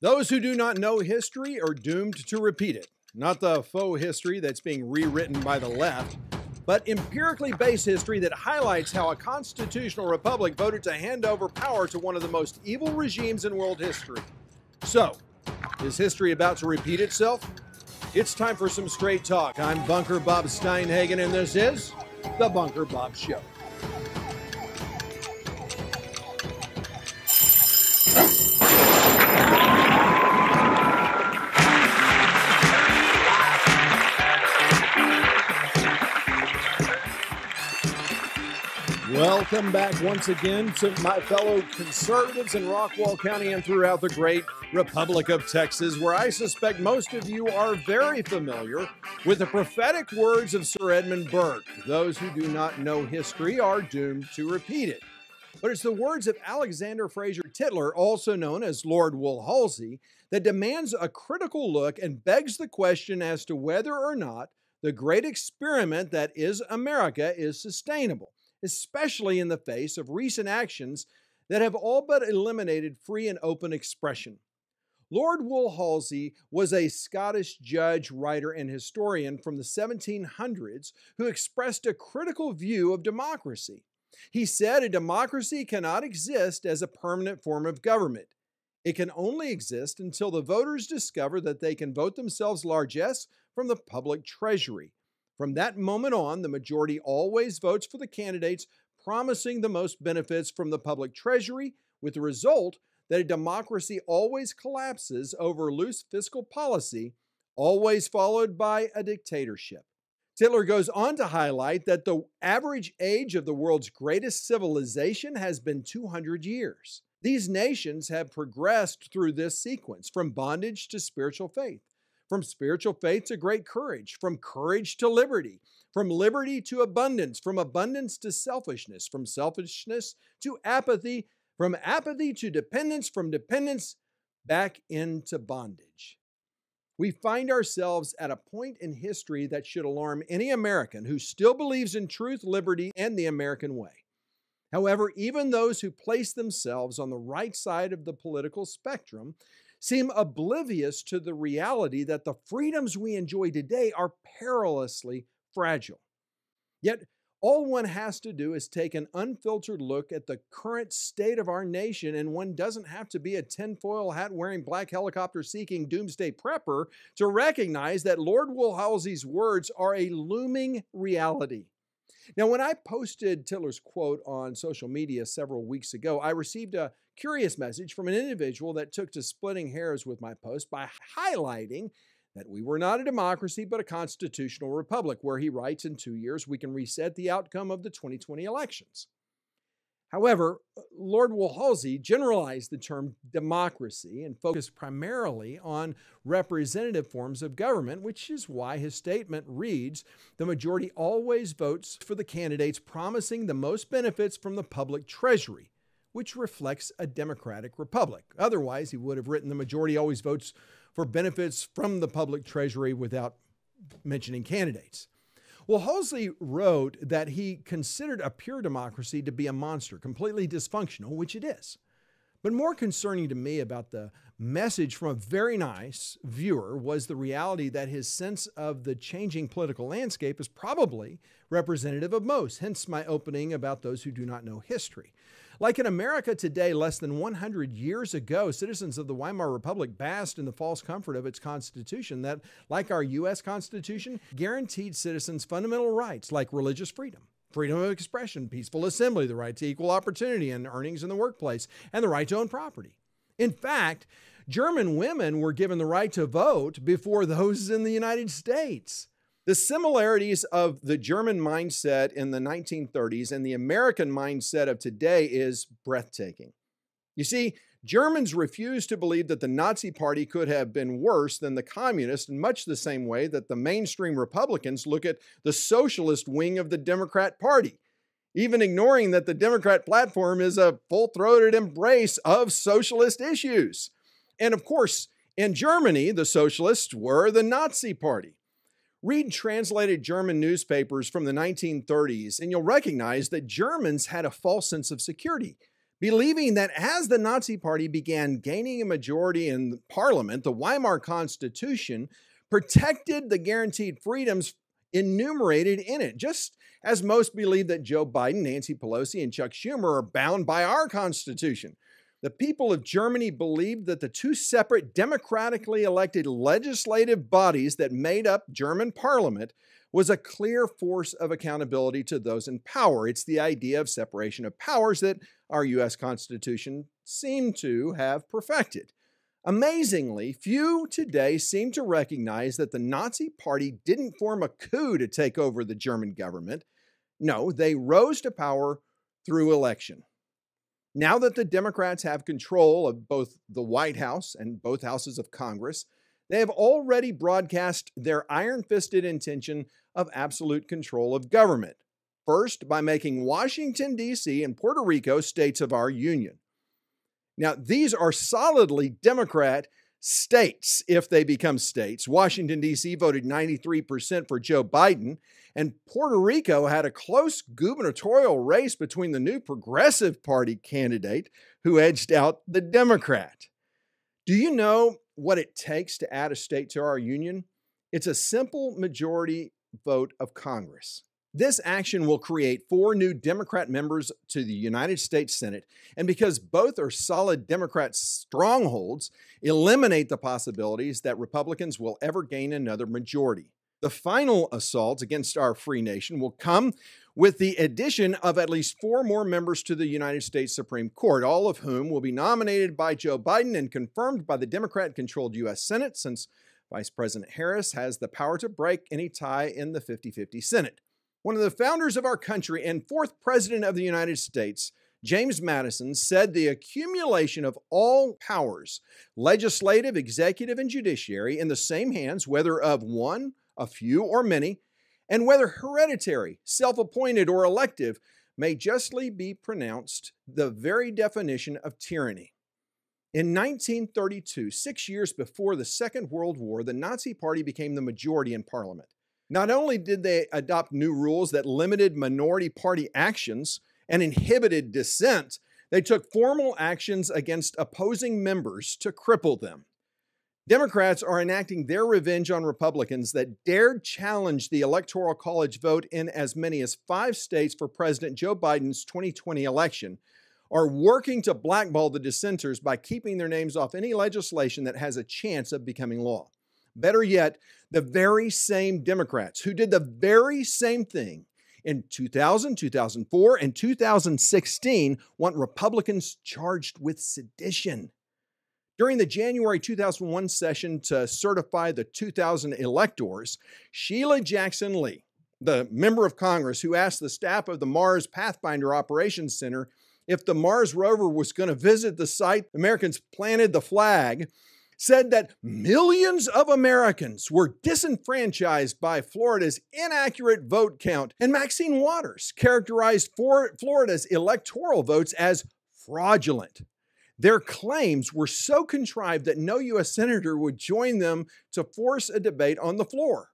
Those who do not know history are doomed to repeat it. Not the faux history that's being rewritten by the left, but empirically based history that highlights how a constitutional republic voted to hand over power to one of the most evil regimes in world history. So, is history about to repeat itself? It's time for some straight talk. I'm Bunker Bob Steinhagen, and this is The Bunker Bob Show. Welcome back once again to my fellow conservatives in Rockwall County and throughout the great Republic of Texas, where I suspect most of you are very familiar with the prophetic words of Sir Edmund Burke. Those who do not know history are doomed to repeat it. But it's the words of Alexander Fraser Tytler, also known as Lord Woodhouselee, that demands a critical look and begs the question as to whether or not the great experiment that is America is sustainable, especially in the face of recent actions that have all but eliminated free and open expression. Lord Woodhouselee was a Scottish judge, writer, and historian from the 1700s who expressed a critical view of democracy. He said a democracy cannot exist as a permanent form of government. It can only exist until the voters discover that they can vote themselves largesse from the public treasury. From that moment on, the majority always votes for the candidates promising the most benefits from the public treasury, with the result that a democracy always collapses over loose fiscal policy, always followed by a dictatorship. Tytler goes on to highlight that the average age of the world's greatest civilization has been 200 years. These nations have progressed through this sequence, from bondage to spiritual faith, from spiritual faith to great courage, from courage to liberty, from liberty to abundance, from abundance to selfishness, from selfishness to apathy, from apathy to dependence, from dependence back into bondage. We find ourselves at a point in history that should alarm any American who still believes in truth, liberty, and the American way. However, even those who place themselves on the right side of the political spectrum seem oblivious to the reality that the freedoms we enjoy today are perilously fragile. Yet, all one has to do is take an unfiltered look at the current state of our nation, and one doesn't have to be a tinfoil hat-wearing, black helicopter-seeking doomsday prepper to recognize that Lord Woodhousee's words are a looming reality. Now, when I posted Tytler's quote on social media several weeks ago, I received a curious message from an individual that took to splitting hairs with my post by highlighting that we were not a democracy but a constitutional republic, where he writes, in 2 years, we can reset the outcome of the 2020 elections. However, Lord Woodhousee generalized the term democracy and focused primarily on representative forms of government, which is why his statement reads, "The majority always votes for the candidates promising the most benefits from the public treasury," which reflects a democratic republic. Otherwise, he would have written, "The majority always votes for benefits from the public treasury," without mentioning candidates. Well, Woodhouselee wrote that he considered a pure democracy to be a monster, completely dysfunctional, which it is. But more concerning to me about the message from a very nice viewer was the reality that his sense of the changing political landscape is probably representative of most, hence my opening about those who do not know history. Like in America today, less than 100 years ago, citizens of the Weimar Republic basked in the false comfort of its constitution that, like our U.S. Constitution, guaranteed citizens fundamental rights like religious freedom, freedom of expression, peaceful assembly, the right to equal opportunity and earnings in the workplace, and the right to own property. In fact, German women were given the right to vote before those in the United States. The similarities of the German mindset in the 1930s and the American mindset of today is breathtaking. You see, Germans refused to believe that the Nazi Party could have been worse than the communists, in much the same way that the mainstream Republicans look at the socialist wing of the Democrat Party, even ignoring that the Democrat platform is a full-throated embrace of socialist issues. And of course, in Germany, the socialists were the Nazi Party. Read translated German newspapers from the 1930s, and you'll recognize that Germans had a false sense of security believing that as the Nazi Party began gaining a majority in Parliament, the Weimar Constitution protected the guaranteed freedoms enumerated in it, just as most believe that Joe Biden, Nancy Pelosi, and Chuck Schumer are bound by our Constitution. The people of Germany believed that the two separate democratically elected legislative bodies that made up German Parliament was a clear force of accountability to those in power. It's the idea of separation of powers that our U.S. Constitution seemed to have perfected. Amazingly, few today seem to recognize that the Nazi Party didn't form a coup to take over the German government. No, they rose to power through election. Now that the Democrats have control of both the White House and both houses of Congress, they have already broadcast their iron-fisted intention of absolute control of government. First, by making Washington, D.C. and Puerto Rico states of our union. Now, these are solidly Democrat states if they become states. Washington, D.C. voted 93% for Joe Biden, and Puerto Rico had a close gubernatorial race between the new Progressive Party candidate who edged out the Democrat. Do you know what it takes to add a state to our union? It's a simple majority vote of Congress. This action will create 4 new Democrat members to the United States Senate, and because both are solid Democrat strongholds, eliminate the possibilities that Republicans will ever gain another majority. The final assault against our free nation will come with the addition of at least 4 more members to the United States Supreme Court, all of whom will be nominated by Joe Biden and confirmed by the Democrat-controlled U.S. Senate, since Vice President Harris has the power to break any tie in the 50-50 Senate. One of the founders of our country and 4th President of the United States, James Madison, said the accumulation of all powers, legislative, executive, and judiciary, in the same hands, whether of one, a few, or many, and whether hereditary, self-appointed, or elective, may justly be pronounced the very definition of tyranny. In 1932, 6 years before the Second World War, the Nazi Party became the majority in Parliament. Not only did they adopt new rules that limited minority party actions and inhibited dissent, they took formal actions against opposing members to cripple them. Democrats are enacting their revenge on Republicans that dared challenge the Electoral College vote in as many as 5 states for President Joe Biden's 2020 election, are working to blackball the dissenters by keeping their names off any legislation that has a chance of becoming law. Better yet, the very same Democrats who did the very same thing in 2000, 2004, and 2016 want Republicans charged with sedition. During the January 2001 session to certify the 2000 electors, Sheila Jackson Lee, the member of Congress who asked the staff of the Mars Pathfinder Operations Center if the Mars rover was going to visit the site Americans planted the flag, said that millions of Americans were disenfranchised by Florida's inaccurate vote count, and Maxine Waters characterized Florida's electoral votes as fraudulent. Their claims were so contrived that no U.S. senator would join them to force a debate on the floor.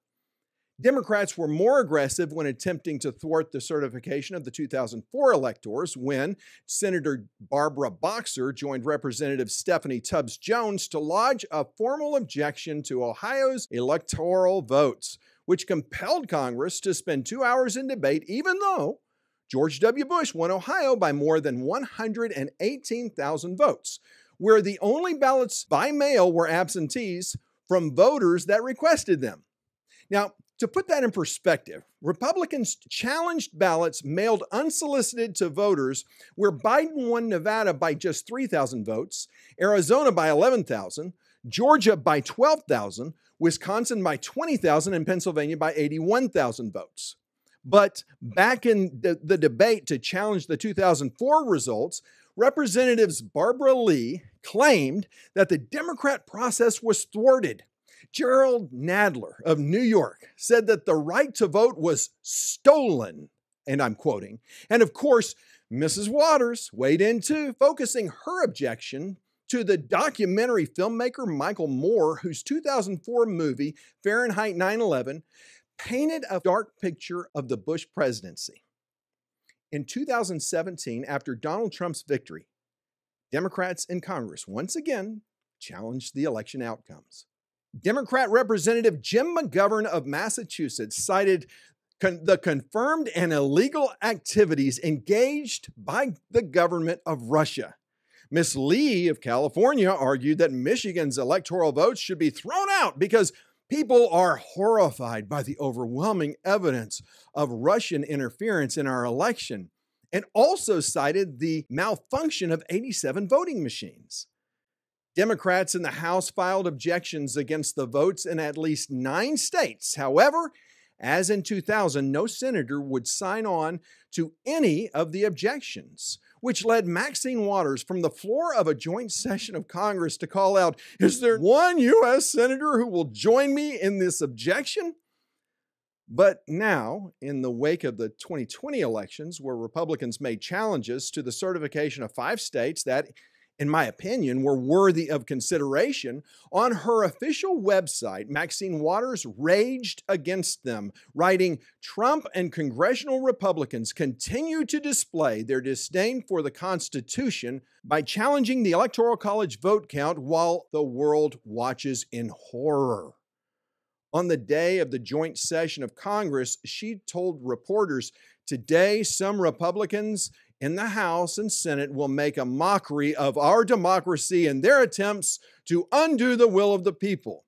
Democrats were more aggressive when attempting to thwart the certification of the 2004 electors when Senator Barbara Boxer joined Representative Stephanie Tubbs Jones to lodge a formal objection to Ohio's electoral votes, which compelled Congress to spend 2 hours in debate, even though George W. Bush won Ohio by more than 118,000 votes, where the only ballots by mail were absentees from voters that requested them. Now, to put that in perspective, Republicans challenged ballots mailed unsolicited to voters where Biden won Nevada by just 3,000 votes, Arizona by 11,000, Georgia by 12,000, Wisconsin by 20,000, and Pennsylvania by 81,000 votes. But back in the debate to challenge the 2004 results, Representatives Barbara Lee claimed that the Democrat process was thwarted. Gerald Nadler of New York said that the right to vote was stolen, and I'm quoting. And of course, Mrs. Waters weighed in too, focusing her objection to the documentary filmmaker Michael Moore, whose 2004 movie, Fahrenheit 9/11, painted a dark picture of the Bush presidency. In 2017, after Donald Trump's victory, Democrats in Congress once again challenged the election outcomes. Democrat Representative Jim McGovern of Massachusetts cited the confirmed and illegal activities engaged by the government of Russia. Ms. Lee of California argued that Michigan's electoral votes should be thrown out because people are horrified by the overwhelming evidence of Russian interference in our election, and also cited the malfunction of 87 voting machines. Democrats in the House filed objections against the votes in at least 9 states. However, as in 2000, no senator would sign on to any of the objections, which led Maxine Waters from the floor of a joint session of Congress to call out, "Is there one U.S. senator who will join me in this objection?" But now, in the wake of the 2020 elections, where Republicans made challenges to the certification of 5 states that, in my opinion, were worthy of consideration, on her official website, Maxine Waters raged against them, writing, "Trump and congressional Republicans continue to display their disdain for the Constitution by challenging the Electoral College vote count while the world watches in horror." On the day of the joint session of Congress, she told reporters, "Today, some Republicans in the House and Senate will make a mockery of our democracy in their attempts to undo the will of the people,"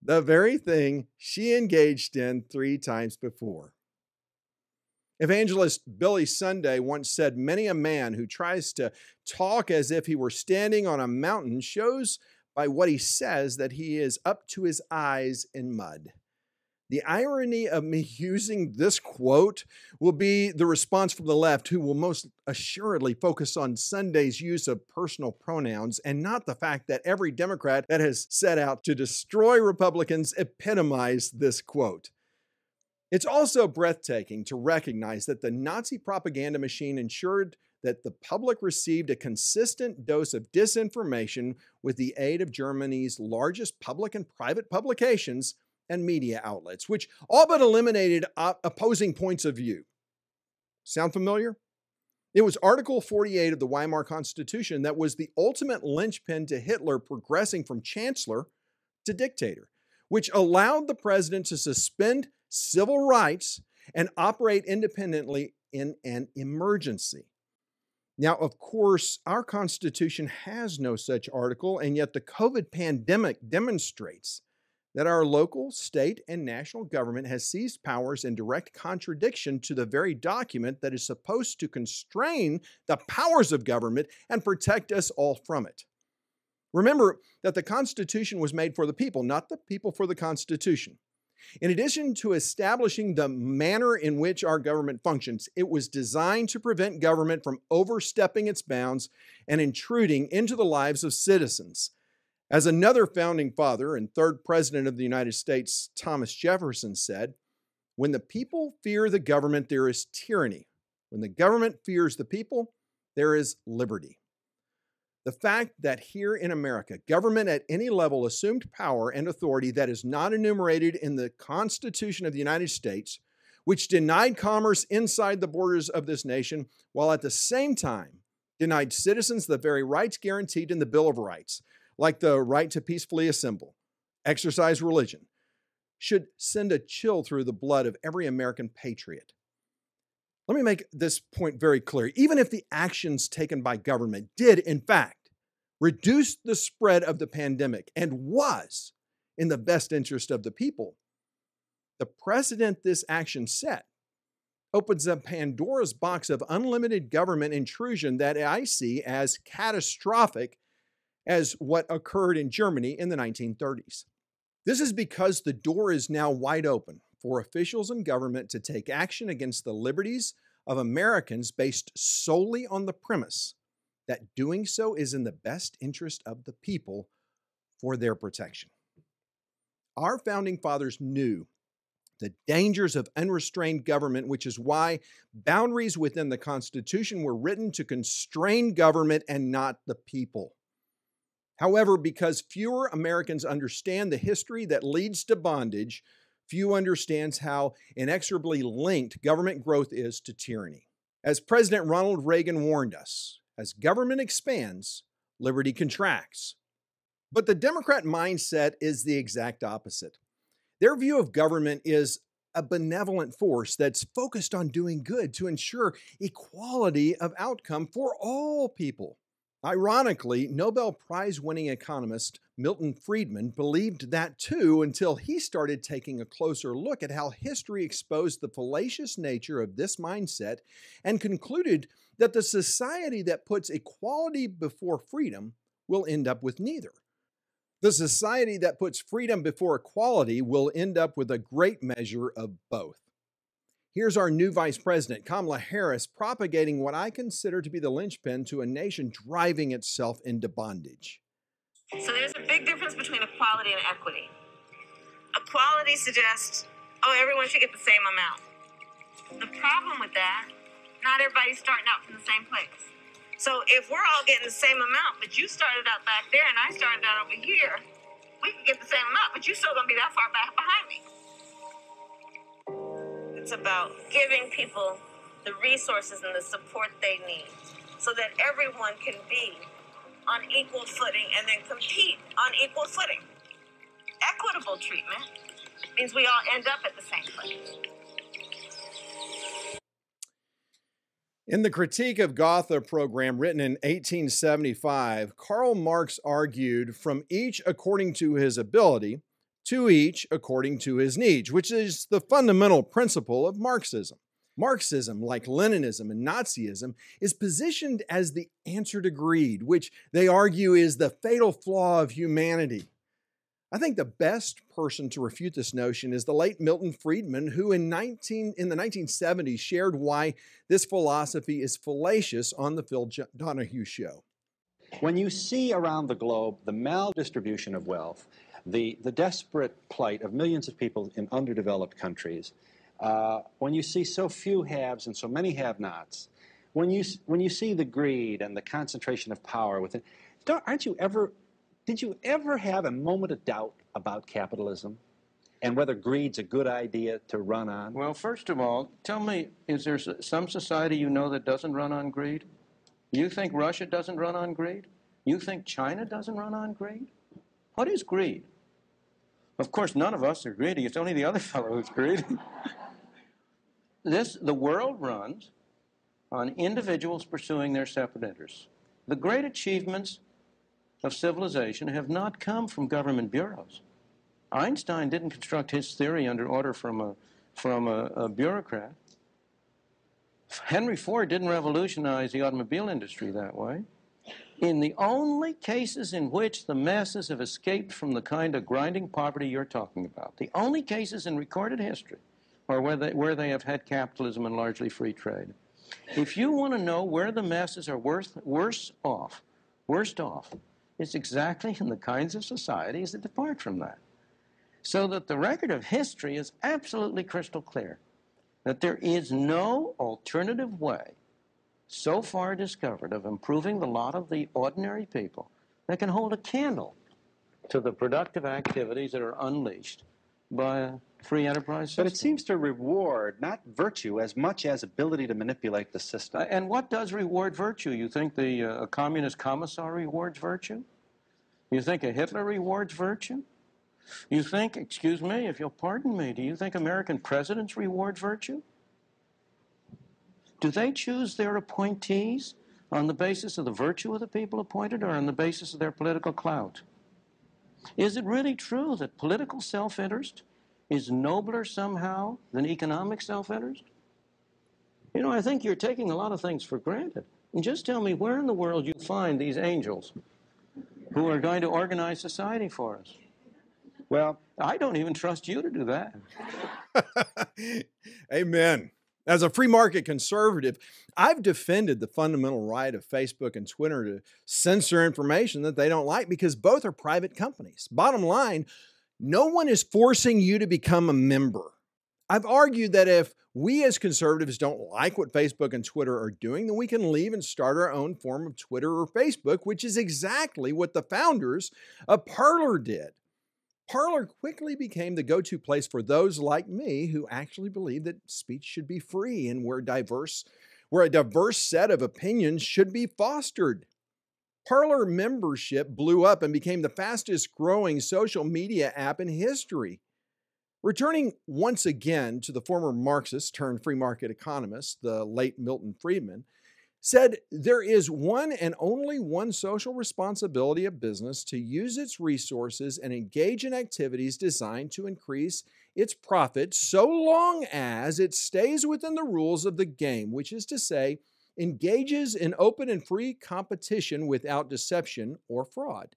the very thing she engaged in 3 times before. Evangelist Billy Sunday once said, "Many a man who tries to talk as if he were standing on a mountain shows by what he says that he is up to his eyes in mud." The irony of me using this quote will be the response from the left, who will most assuredly focus on Sunday's use of personal pronouns and not the fact that every Democrat that has set out to destroy Republicans epitomized this quote. It's also breathtaking to recognize that the Nazi propaganda machine ensured that the public received a consistent dose of disinformation with the aid of Germany's largest public and private publications and media outlets, which all but eliminated opposing points of view. Sound familiar? It was Article 48 of the Weimar Constitution that was the ultimate linchpin to Hitler progressing from chancellor to dictator, which allowed the president to suspend civil rights and operate independently in an emergency. Now, of course, our Constitution has no such article, and yet the COVID pandemic demonstrates that our local, state, and national government has seized powers in direct contradiction to the very document that is supposed to constrain the powers of government and protect us all from it. Remember that the Constitution was made for the people, not the people for the Constitution. In addition to establishing the manner in which our government functions, it was designed to prevent government from overstepping its bounds and intruding into the lives of citizens. As another founding father and 3rd president of the United States, Thomas Jefferson, said, "When the people fear the government, there is tyranny. When the government fears the people, there is liberty." The fact that here in America, government at any level assumed power and authority that is not enumerated in the Constitution of the United States, which denied commerce inside the borders of this nation, while at the same time denied citizens the very rights guaranteed in the Bill of Rights, like the right to peacefully assemble, exercise religion, should send a chill through the blood of every American patriot. Let me make this point very clear. Even if the actions taken by government did, in fact, reduce the spread of the pandemic and was in the best interest of the people, the precedent this action set opens a Pandora's box of unlimited government intrusion that I see as catastrophic as what occurred in Germany in the 1930s. This is because the door is now wide open for officials and government to take action against the liberties of Americans based solely on the premise that doing so is in the best interest of the people for their protection. Our founding fathers knew the dangers of unrestrained government, which is why boundaries within the Constitution were written to constrain government and not the people. However, because fewer Americans understand the history that leads to bondage, few understands how inexorably linked government growth is to tyranny. As President Ronald Reagan warned us, as government expands, liberty contracts. But the Democrat mindset is the exact opposite. Their view of government is a benevolent force that's focused on doing good to ensure equality of outcome for all people. Ironically, Nobel Prize-winning economist Milton Friedman believed that too until he started taking a closer look at how history exposed the fallacious nature of this mindset and concluded that the society that puts equality before freedom will end up with neither. The society that puts freedom before equality will end up with a great measure of both. Here's our new Vice President, Kamala Harris, propagating what I consider to be the linchpin to a nation driving itself into bondage. So there's a big difference between equality and equity. Equality suggests, oh, everyone should get the same amount. The problem with that, not everybody's starting out from the same place. So if we're all getting the same amount, but you started out back there and I started out over here, we can get the same amount, but you're still going to be that far back behind me. It's about giving people the resources and the support they need so that everyone can be on equal footing and then compete on equal footing. Equitable treatment means we all end up at the same place. In the Critique of Gotha program, written in 1875, Karl Marx argued from each according to his ability, to each according to his needs, which is the fundamental principle of Marxism. Marxism, like Leninism and Nazism, is positioned as the answer to greed, which they argue is the fatal flaw of humanity. I think the best person to refute this notion is the late Milton Friedman, who in the 1970s shared why this philosophy is fallacious on the Phil Donahue Show. When you see around the globe the maldistribution of wealth, the desperate plight of millions of people in underdeveloped countries, when you see so few haves and so many have-nots, when you see the greed and the concentration of power within, Did you ever have a moment of doubt about capitalism and whether greed's a good idea to run on? Well, first of all, tell me, is there some society you know that doesn't run on greed? You think Russia doesn't run on greed? You think China doesn't run on greed? What is greed? Of course, none of us are greedy. It's only the other fellow who's greedy. The world runs on individuals pursuing their separate interests. The great achievements of civilization have not come from government bureaus. Einstein didn't construct his theory under order from a bureaucrat. Henry Ford didn't revolutionize the automobile industry that way. In the only cases in which the masses have escaped from the kind of grinding poverty you're talking about, the only cases in recorded history are where they have had capitalism and largely free trade. If you want to know where the masses are worst off, it's exactly in the kinds of societies that depart from that. So that the record of history is absolutely crystal clear, that there is no alternative way so far discovered of improving the lot of the ordinary people that can hold a candle to the productive activities that are unleashed by a free enterprise system. But it seems to reward not virtue as much as ability to manipulate the system. And what does reward virtue? You think a communist commissar rewards virtue? You think a Hitler rewards virtue? You think, excuse me, if you'll pardon me, do you think American presidents reward virtue? Do they choose their appointees on the basis of the virtue of the people appointed or on the basis of their political clout? Is it really true that political self-interest is nobler somehow than economic self-interest? You know, I think you're taking a lot of things for granted. And just tell me where in the world you find these angels who are going to organize society for us. Well, I don't even trust you to do that. Amen. As a free market conservative, I've defended the fundamental right of Facebook and Twitter to censor information that they don't like because both are private companies. Bottom line, no one is forcing you to become a member. I've argued that if we as conservatives don't like what Facebook and Twitter are doing, then we can leave and start our own form of Twitter or Facebook, which is exactly what the founders of Parler did. Parler quickly became the go-to place for those like me who actually believe that speech should be free and where a diverse set of opinions should be fostered. Parler membership blew up and became the fastest growing social media app in history. Returning once again to the former Marxist turned free market economist, the late Milton Friedman, said there is one and only one social responsibility of business: to use its resources and engage in activities designed to increase its profit so long as it stays within the rules of the game, which is to say, engages in open and free competition without deception or fraud.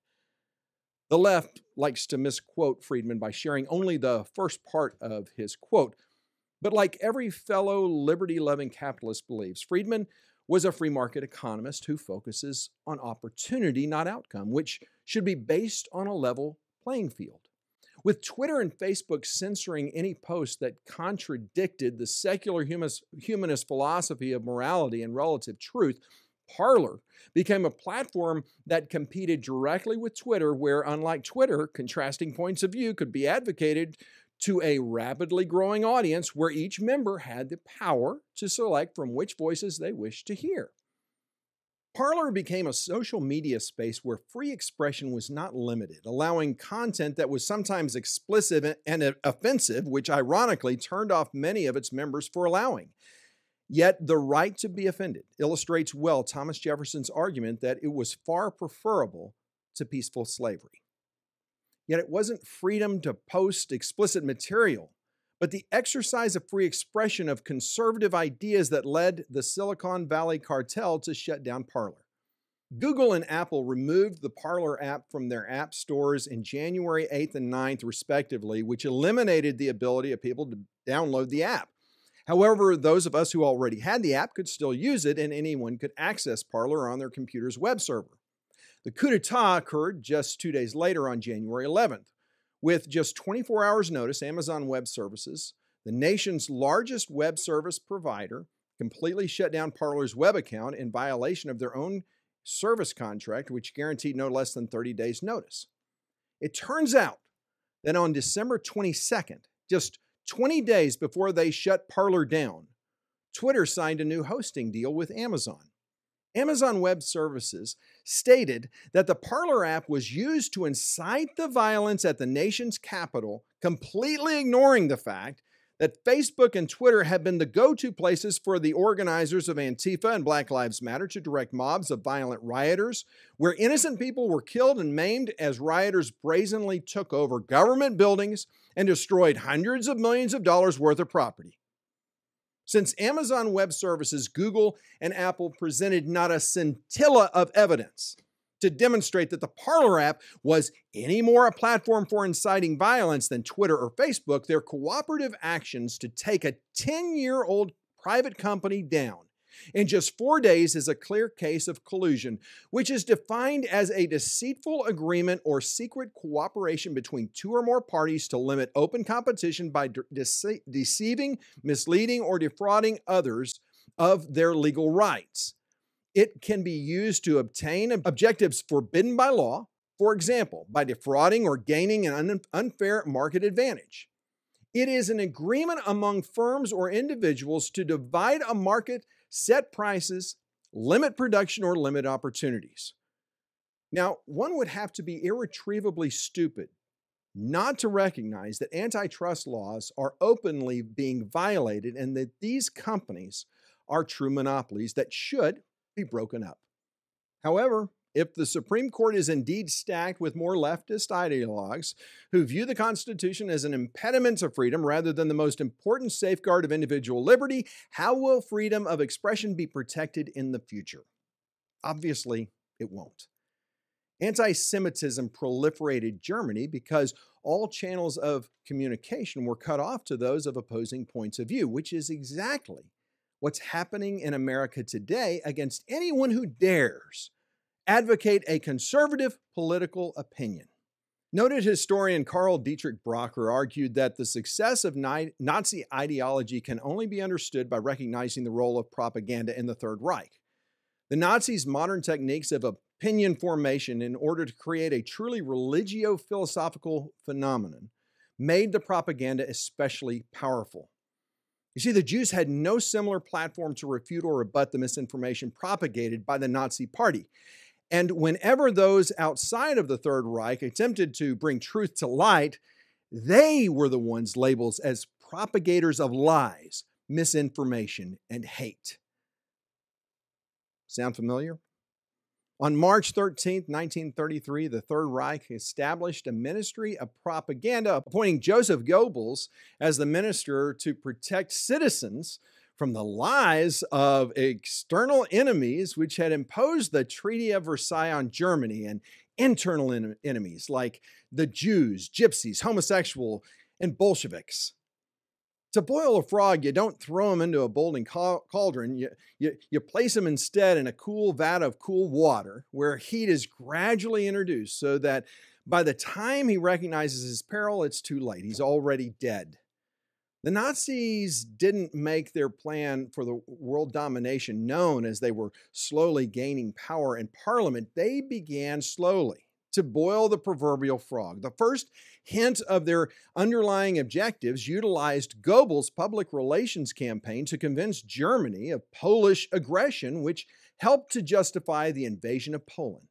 The left likes to misquote Friedman by sharing only the first part of his quote. But like every fellow liberty-loving capitalist believes, Friedman was a free market economist who focuses on opportunity, not outcome, which should be based on a level playing field. With Twitter and Facebook censoring any post that contradicted the secular humanist philosophy of morality and relative truth, Parler became a platform that competed directly with Twitter, where, unlike Twitter, contrasting points of view could be advocated to a rapidly growing audience where each member had the power to select from which voices they wished to hear. Parler became a social media space where free expression was not limited, allowing content that was sometimes explicit and offensive, which ironically turned off many of its members for allowing. Yet the right to be offended illustrates well Thomas Jefferson's argument that it was far preferable to peaceful slavery. Yet it wasn't freedom to post explicit material, but the exercise of free expression of conservative ideas that led the Silicon Valley cartel to shut down Parler. Google and Apple removed the Parler app from their app stores in January 8th and 9th, respectively, which eliminated the ability of people to download the app. However, those of us who already had the app could still use it, and anyone could access Parler on their computer's web server. The coup d'etat occurred just 2 days later on January 11th. With just 24 hours notice, Amazon Web Services, the nation's largest web service provider, completely shut down Parler's web account in violation of their own service contract, which guaranteed no less than 30 days notice. It turns out that on December 22nd, just 20 days before they shut Parler down, Twitter signed a new hosting deal with Amazon. Amazon Web Services stated that the Parler app was used to incite the violence at the nation's capital, completely ignoring the fact that Facebook and Twitter had been the go-to places for the organizers of Antifa and Black Lives Matter to direct mobs of violent rioters, where innocent people were killed and maimed as rioters brazenly took over government buildings and destroyed hundreds of millions of dollars worth of property. Since Amazon Web Services, Google, and Apple presented not a scintilla of evidence to demonstrate that the Parler app was any more a platform for inciting violence than Twitter or Facebook, their cooperative actions to take a 10-year-old private company down in just 4 days is a clear case of collusion, which is defined as a deceitful agreement or secret cooperation between two or more parties to limit open competition by deceiving, misleading, or defrauding others of their legal rights. It can be used to obtain objectives forbidden by law, for example, by defrauding or gaining an unfair market advantage. It is an agreement among firms or individuals to divide a market, set prices, limit production, or limit opportunities. Now, one would have to be irretrievably stupid not to recognize that antitrust laws are openly being violated and that these companies are true monopolies that should be broken up. However, if the Supreme Court is indeed stacked with more leftist ideologues who view the Constitution as an impediment to freedom rather than the most important safeguard of individual liberty, how will freedom of expression be protected in the future? Obviously, it won't. Anti-Semitism proliferated Germany because all channels of communication were cut off to those of opposing points of view, which is exactly what's happening in America today against anyone who dares advocate a conservative political opinion. Noted historian Karl Dietrich Brocker argued that the success of Nazi ideology can only be understood by recognizing the role of propaganda in the Third Reich. The Nazis' modern techniques of opinion formation in order to create a truly religio-philosophical phenomenon made the propaganda especially powerful. You see, the Jews had no similar platform to refute or rebut the misinformation propagated by the Nazi Party. And whenever those outside of the Third Reich attempted to bring truth to light, they were the ones labeled as propagators of lies, misinformation, and hate. Sound familiar? On March 13, 1933, the Third Reich established a ministry of propaganda, appointing Joseph Goebbels as the minister to protect citizens from the lies of external enemies, which had imposed the Treaty of Versailles on Germany, and internal enemies like the Jews, gypsies, homosexuals, and Bolsheviks. To boil a frog, you don't throw them into a boiling cauldron. You place them instead in a cool vat of cool water where heat is gradually introduced so that by the time he recognizes his peril, it's too late. He's already dead. The Nazis didn't make their plan for the world domination known as they were slowly gaining power in Parliament. They began slowly to boil the proverbial frog. The first hint of their underlying objectives utilized Goebbels' public relations campaign to convince Germany of Polish aggression, which helped to justify the invasion of Poland.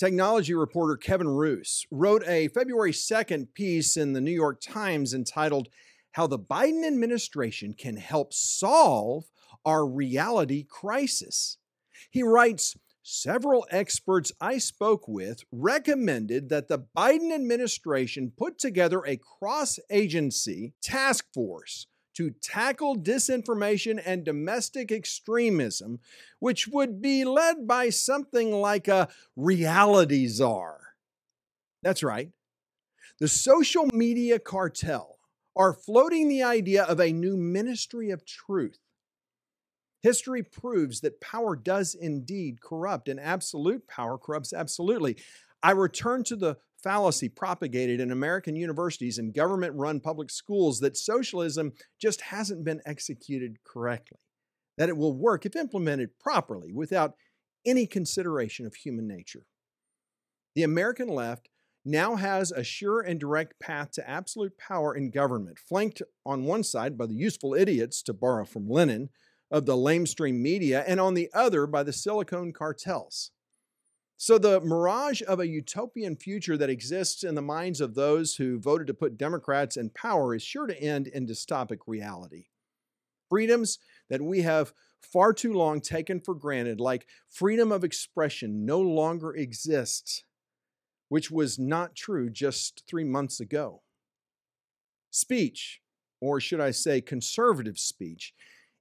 Technology reporter Kevin Roos wrote a February 2nd piece in the New York Times entitled, "How the Biden Administration Can Help Solve Our Reality Crisis." He writes, "Several experts I spoke with recommended that the Biden administration put together a cross-agency task force to tackle disinformation and domestic extremism, which would be led by something like a reality czar." That's right. The social media cartel are floating the idea of a new ministry of truth. History proves that power does indeed corrupt, and absolute power corrupts absolutely. I return to the fallacy propagated in American universities and government-run public schools that socialism just hasn't been executed correctly, that it will work if implemented properly without any consideration of human nature. The American left now has a sure and direct path to absolute power in government, flanked on one side by the useful idiots, to borrow from Lenin, of the lamestream media, and on the other by the silicone cartels. So the mirage of a utopian future that exists in the minds of those who voted to put Democrats in power is sure to end in dystopic reality. Freedoms that we have far too long taken for granted, like freedom of expression, no longer exists, which was not true just 3 months ago. Speech, or should I say conservative speech,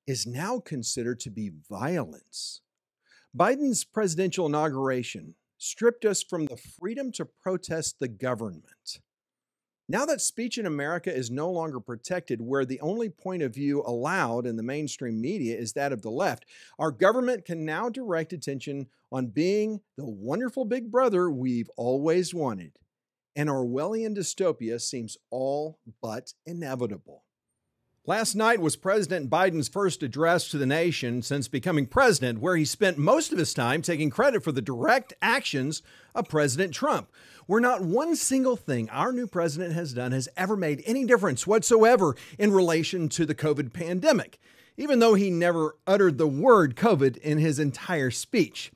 is now considered to be violence. Biden's presidential inauguration stripped us from the freedom to protest the government. Now that speech in America is no longer protected, where the only point of view allowed in the mainstream media is that of the left, our government can now direct attention on being the wonderful big brother we've always wanted. An Orwellian dystopia seems all but inevitable. Last night was President Biden's first address to the nation since becoming president, where he spent most of his time taking credit for the direct actions of President Trump, where not one single thing our new president has done has ever made any difference whatsoever in relation to the COVID pandemic, even though he never uttered the word COVID in his entire speech.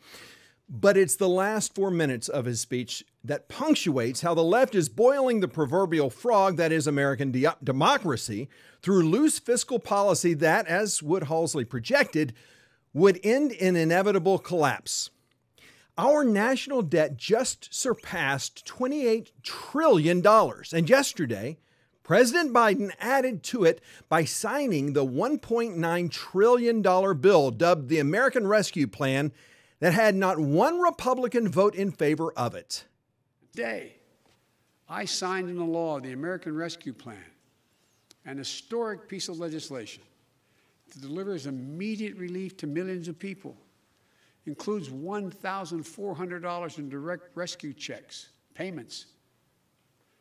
But it's the last 4 minutes of his speech that punctuates how the left is boiling the proverbial frog that is American democracy through loose fiscal policy that, as Woodhouselee projected, would end in inevitable collapse. Our national debt just surpassed $28 trillion, and yesterday, President Biden added to it by signing the $1.9 trillion bill dubbed the American Rescue Plan that had not one Republican vote in favor of it. Today, I signed into law the American Rescue Plan, an historic piece of legislation that delivers immediate relief to millions of people, includes $1,400 in direct rescue checks, payments.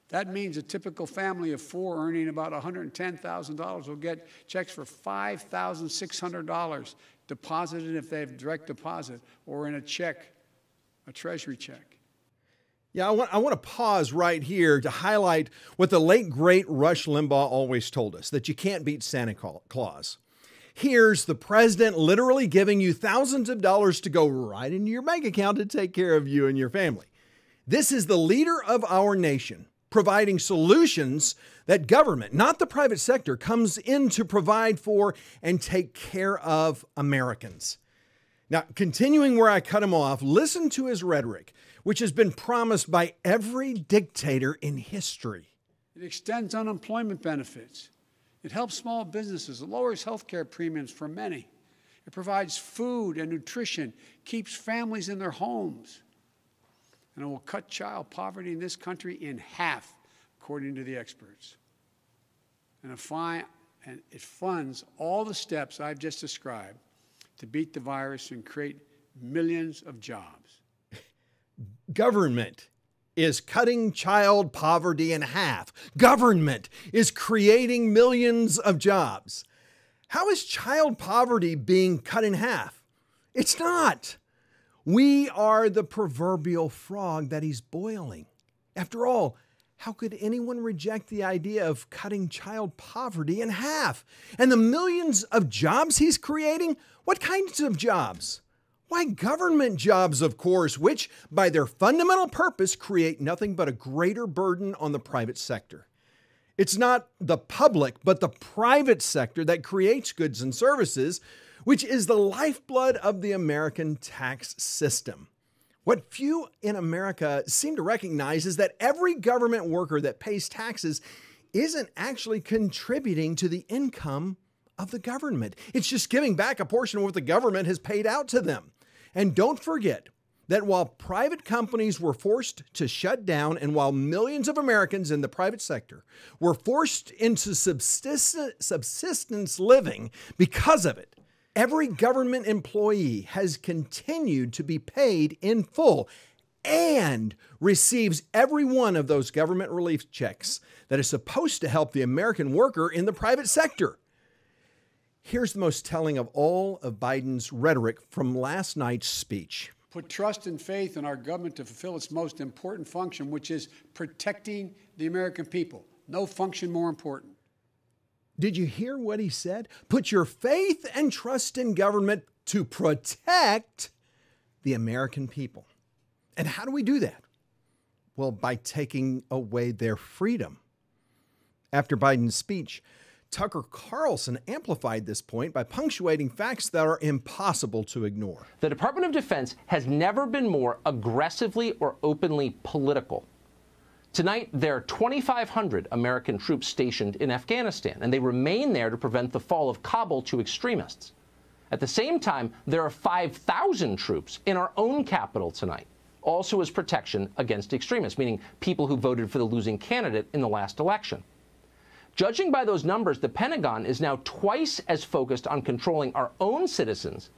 That means a typical family of four earning about $110,000 will get checks for $5,600 deposited if they have direct deposit or in a check, a treasury check. Yeah, I want to pause right here to highlight what the late, great Rush Limbaugh always told us, that you can't beat Santa Claus. Here's the president literally giving you thousands of dollars to go right into your bank account to take care of you and your family. This is the leader of our nation providing solutions that government, not the private sector, comes in to provide for and take care of Americans. Now, continuing where I cut him off, listen to his rhetoric, which has been promised by every dictator in history. It extends unemployment benefits. It helps small businesses. It lowers health care premiums for many. It provides food and nutrition, keeps families in their homes. And it will cut child poverty in this country in half, according to the experts. And it funds all the steps I've just described to beat the virus and create millions of jobs. Government is cutting child poverty in half. Government is creating millions of jobs. How is child poverty being cut in half? It's not. We are the proverbial frog that he's boiling. After all, how could anyone reject the idea of cutting child poverty in half? And the millions of jobs he's creating? What kinds of jobs? Why, government jobs, of course, which, by their fundamental purpose, create nothing but a greater burden on the private sector. It's not the public, but the private sector that creates goods and services, which is the lifeblood of the American tax system. What few in America seem to recognize is that every government worker that pays taxes isn't actually contributing to the income of the government. It's just giving back a portion of what the government has paid out to them. And don't forget that while private companies were forced to shut down and while millions of Americans in the private sector were forced into subsistence living because of it, every government employee has continued to be paid in full and receives every one of those government relief checks that is supposed to help the American worker in the private sector. Here's the most telling of all of Biden's rhetoric from last night's speech. Put trust and faith in our government to fulfill its most important function, which is protecting the American people. No function more important. Did you hear what he said? Put your faith and trust in government to protect the American people. And how do we do that? Well, by taking away their freedom. After Biden's speech, Tucker Carlson amplified this point by punctuating facts that are impossible to ignore. The Department of Defense has never been more aggressively or openly political. Tonight, there are 2,500 American troops stationed in Afghanistan, and they remain there to prevent the fall of Kabul to extremists. At the same time, there are 5,000 troops in our own capital tonight, also as protection against extremists, meaning people who voted for the losing candidate in the last election. Judging by those numbers, the Pentagon is now twice as focused on controlling our own citizens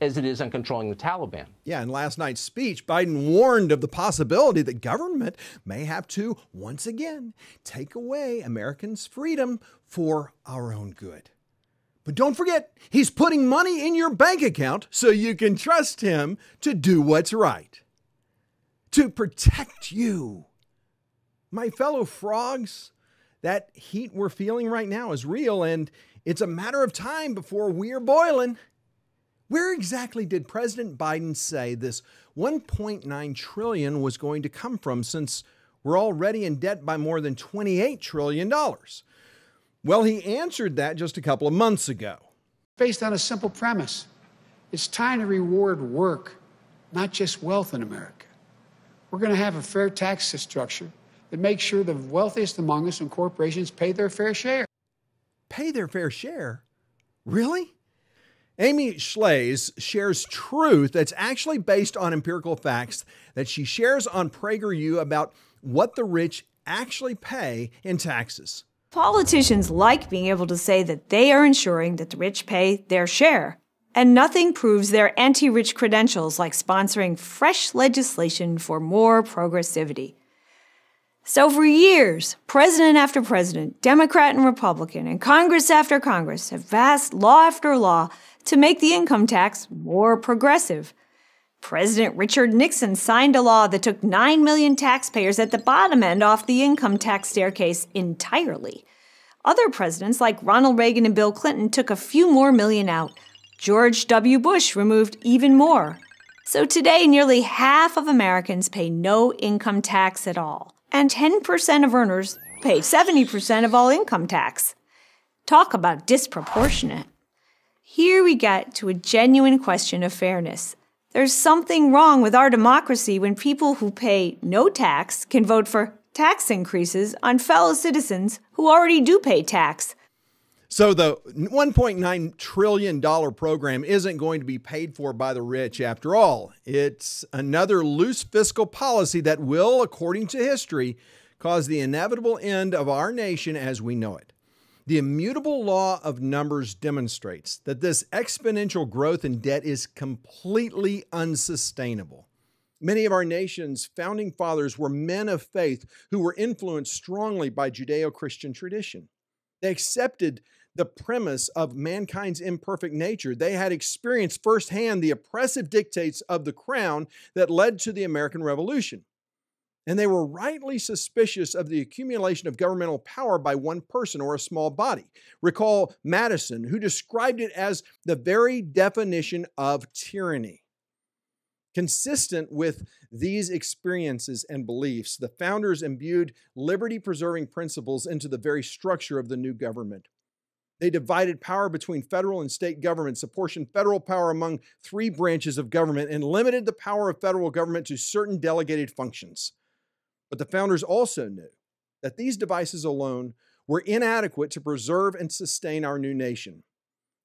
as it is on controlling the Taliban. Yeah, in last night's speech, Biden warned of the possibility that government may have to, once again, take away Americans' freedom for our own good. But don't forget, he's putting money in your bank account so you can trust him to do what's right, to protect you. My fellow frogs, that heat we're feeling right now is real, and it's a matter of time before we're boiling. Where exactly did President Biden say this $1.9 trillion was going to come from, since we're already in debt by more than $28 trillion? Well, he answered that just a couple of months ago. Based on a simple premise, it's time to reward work, not just wealth in America. We're going to have a fair tax structure that makes sure the wealthiest among us and corporations pay their fair share. Pay their fair share? Really? Amy Schles shares truth that's actually based on empirical facts that she shares on PragerU about what the rich actually pay in taxes. Politicians like being able to say that they are ensuring that the rich pay their share. And nothing proves their anti-rich credentials like sponsoring fresh legislation for more progressivity. So for years, president after president, Democrat and Republican, and Congress after Congress have passed law after law to make the income tax more progressive. President Richard Nixon signed a law that took 9 million taxpayers at the bottom end off the income tax staircase entirely. Other presidents like Ronald Reagan and Bill Clinton took a few more million out. George W. Bush removed even more. So today, nearly half of Americans pay no income tax at all, and 10% of earners pay 70% of all income tax. Talk about disproportionate. Here we get to a genuine question of fairness. There's something wrong with our democracy when people who pay no tax can vote for tax increases on fellow citizens who already do pay tax. So the $1.9 trillion program isn't going to be paid for by the rich after all. It's another loose fiscal policy that will, according to history, cause the inevitable end of our nation as we know it. The immutable law of numbers demonstrates that this exponential growth in debt is completely unsustainable. Many of our nation's founding fathers were men of faith who were influenced strongly by Judeo-Christian tradition. They accepted the premise of mankind's imperfect nature. They had experienced firsthand the oppressive dictates of the crown that led to the American Revolution. And they were rightly suspicious of the accumulation of governmental power by one person or a small body. Recall Madison, who described it as the very definition of tyranny. Consistent with these experiences and beliefs, the founders imbued liberty-preserving principles into the very structure of the new government. They divided power between federal and state governments, apportioned federal power among three branches of government, and limited the power of federal government to certain delegated functions. But the founders also knew that these devices alone were inadequate to preserve and sustain our new nation.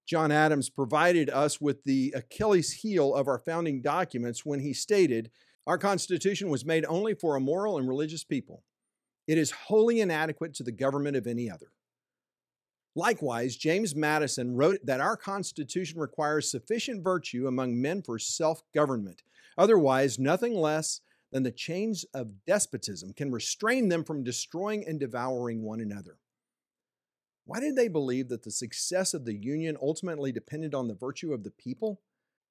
John Adams provided us with the Achilles heel of our founding documents when he stated, "Our Constitution was made only for a moral and religious people. It is wholly inadequate to the government of any other." Likewise, James Madison wrote that our Constitution requires sufficient virtue among men for self-government. Otherwise, nothing less than the chains of despotism can restrain them from destroying and devouring one another. Why did they believe that the success of the Union ultimately depended on the virtue of the people?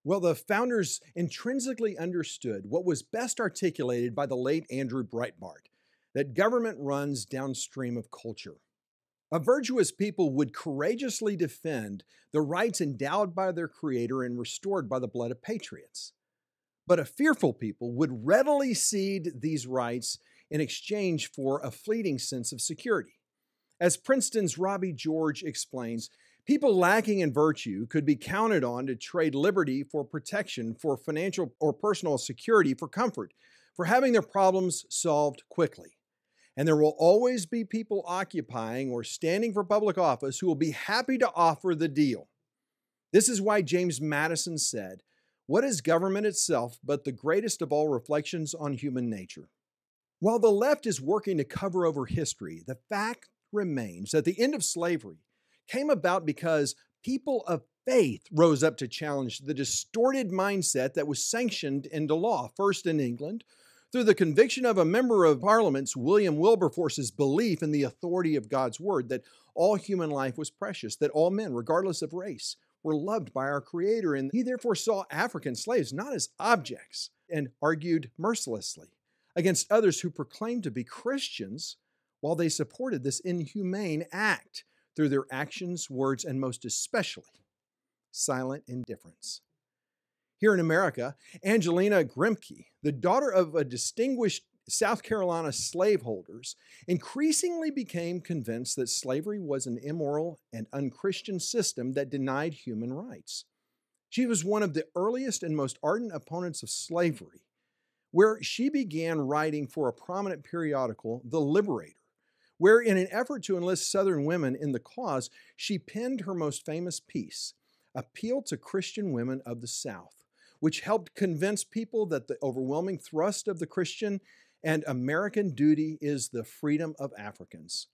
Well, the founders intrinsically understood what was best articulated by the late Andrew Breitbart, that government runs downstream of culture. A virtuous people would courageously defend the rights endowed by their Creator and restored by the blood of patriots. But a fearful people would readily cede these rights in exchange for a fleeting sense of security. As Princeton's Robbie George explains, people lacking in virtue could be counted on to trade liberty for protection, for financial or personal security, for comfort, for having their problems solved quickly. And there will always be people occupying or standing for public office who will be happy to offer the deal. This is why James Madison said, "What is government itself but the greatest of all reflections on human nature?" While the left is working to cover over history, the fact remains that the end of slavery came about because people of faith rose up to challenge the distorted mindset that was sanctioned into law, first in England, through the conviction of a member of Parliament's William Wilberforce's belief in the authority of God's word that all human life was precious, that all men, regardless of race, were loved by our Creator, and he therefore saw African slaves not as objects and argued mercilessly against others who proclaimed to be Christians while they supported this inhumane act through their actions, words, and most especially, silent indifference. Here in America, Angelina Grimke, the daughter of a distinguished South Carolina slaveholders, increasingly became convinced that slavery was an immoral and unchristian system that denied human rights. She was one of the earliest and most ardent opponents of slavery, where she began writing for a prominent periodical, The Liberator, where in an effort to enlist Southern women in the cause, she penned her most famous piece, Appeal to Christian Women of the South, which helped convince people that the overwhelming thrust of the Christian and American duty is the freedom of Africans.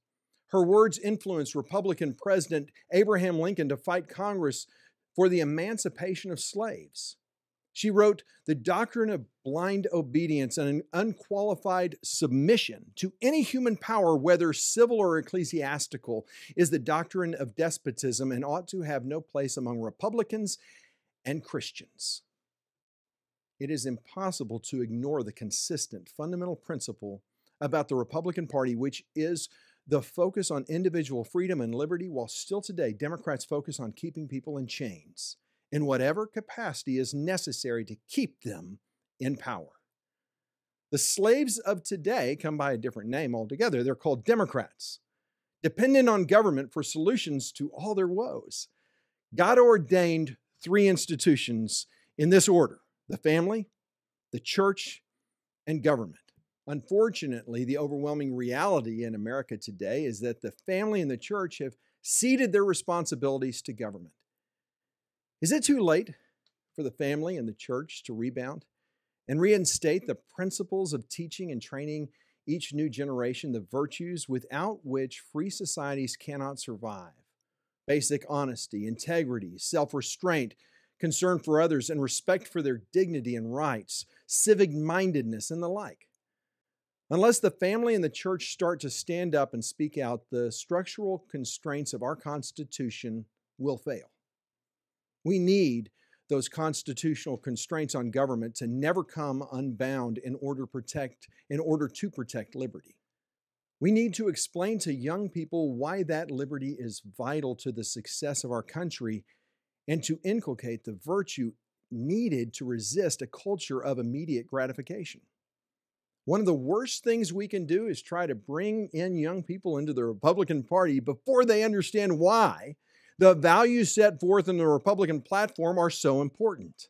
Her words influenced Republican President Abraham Lincoln to fight Congress for the emancipation of slaves. She wrote, "The doctrine of blind obedience and an unqualified submission to any human power, whether civil or ecclesiastical, is the doctrine of despotism and ought to have no place among Republicans and Christians." It is impossible to ignore the consistent fundamental principle about the Republican Party, which is The focus on individual freedom and liberty, while still today, Democrats focus on keeping people in chains in whatever capacity is necessary to keep them in power. The slaves of today come by a different name altogether. They're called Democrats, dependent on government for solutions to all their woes. God ordained three institutions in this order: the family, the church, and government. Unfortunately, the overwhelming reality in America today is that the family and the church have ceded their responsibilities to government. Is it too late for the family and the church to rebound and reinstate the principles of teaching and training each new generation the virtues without which free societies cannot survive? Basic honesty, integrity, self-restraint, concern for others, and respect for their dignity and rights, civic-mindedness, and the like. Unless the family and the church start to stand up and speak out, the structural constraints of our Constitution will fail. We need those constitutional constraints on government to never come unbound in order to protect liberty. We need to explain to young people why that liberty is vital to the success of our country and to inculcate the virtue needed to resist a culture of immediate gratification. One of the worst things we can do is try to bring in young people into the Republican Party before they understand why the values set forth in the Republican platform are so important.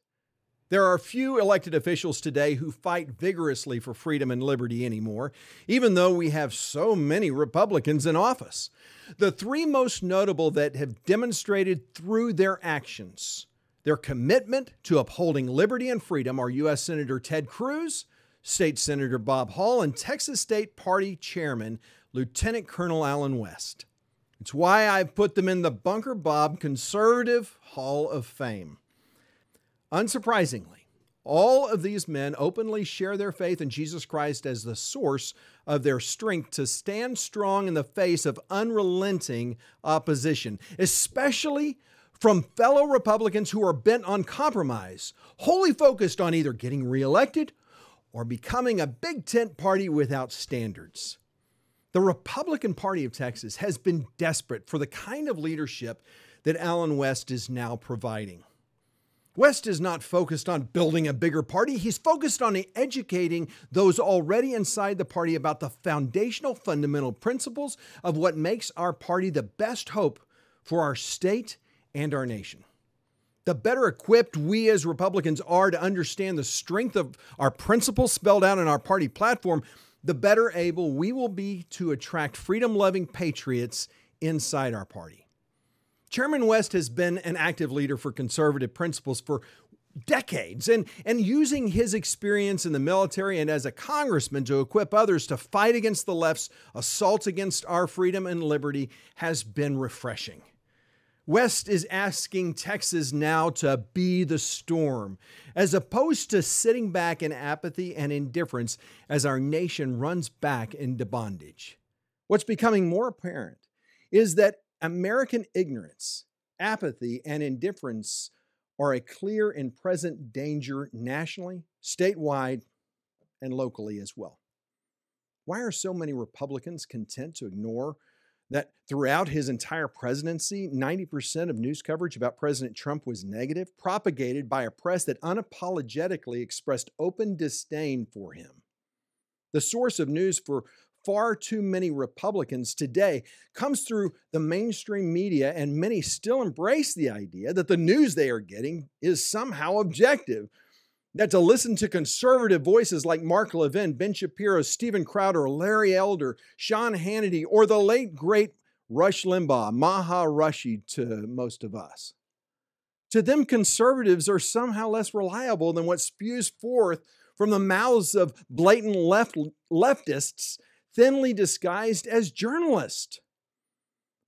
There are few elected officials today who fight vigorously for freedom and liberty anymore, even though we have so many Republicans in office. The three most notable that have demonstrated through their actions their commitment to upholding liberty and freedom are U.S. Senator Ted Cruz, State Senator Bob Hall, and Texas State Party Chairman Lieutenant Colonel Allen West. It's why I've put them in the Bunker Bob Conservative Hall of Fame. Unsurprisingly, all of these men openly share their faith in Jesus Christ as the source of their strength to stand strong in the face of unrelenting opposition, especially from fellow Republicans who are bent on compromise, wholly focused on either getting reelected or becoming a big tent party without standards. The Republican Party of Texas has been desperate for the kind of leadership that Allen West is now providing. West is not focused on building a bigger party. He's focused on educating those already inside the party about the fundamental principles of what makes our party the best hope for our state and our nation. The better equipped we as Republicans are to understand the strength of our principles spelled out in our party platform, the better able we will be to attract freedom-loving patriots inside our party. Chairman West has been an active leader for conservative principles for decades, and using his experience in the military and as a congressman to equip others to fight against the left's assault against our freedom and liberty has been refreshing. West is asking Texas now to be the storm, as opposed to sitting back in apathy and indifference as our nation runs back into bondage. What's becoming more apparent is that American ignorance, apathy, and indifference are a clear and present danger nationally, statewide, and locally as well. Why are so many Republicans content to ignore that throughout his entire presidency, 90% of news coverage about President Trump was negative, propagated by a press that unapologetically expressed open disdain for him? The source of news for far too many Republicans today comes through the mainstream media, and many still embrace the idea that the news they are getting is somehow objective, that to listen to conservative voices like Mark Levin, Ben Shapiro, Steven Crowder, Larry Elder, Sean Hannity, or the late great Rush Limbaugh, Maha Rushi to most of us. To them, conservatives are somehow less reliable than what spews forth from the mouths of blatant leftists thinly disguised as journalists.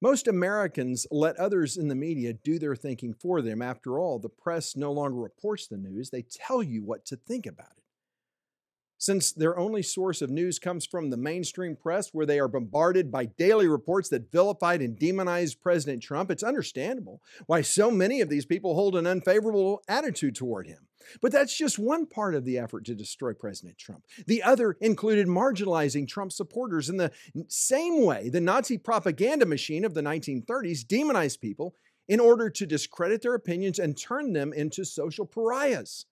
Most Americans let others in the media do their thinking for them. After all, the press no longer reports the news. They tell you what to think about it. Since their only source of news comes from the mainstream press, where they are bombarded by daily reports that vilified and demonized President Trump, it's understandable why so many of these people hold an unfavorable attitude toward him. But that's just one part of the effort to destroy President Trump. The other included marginalizing Trump supporters in the same way the Nazi propaganda machine of the 1930s demonized people in order to discredit their opinions and turn them into social pariahs.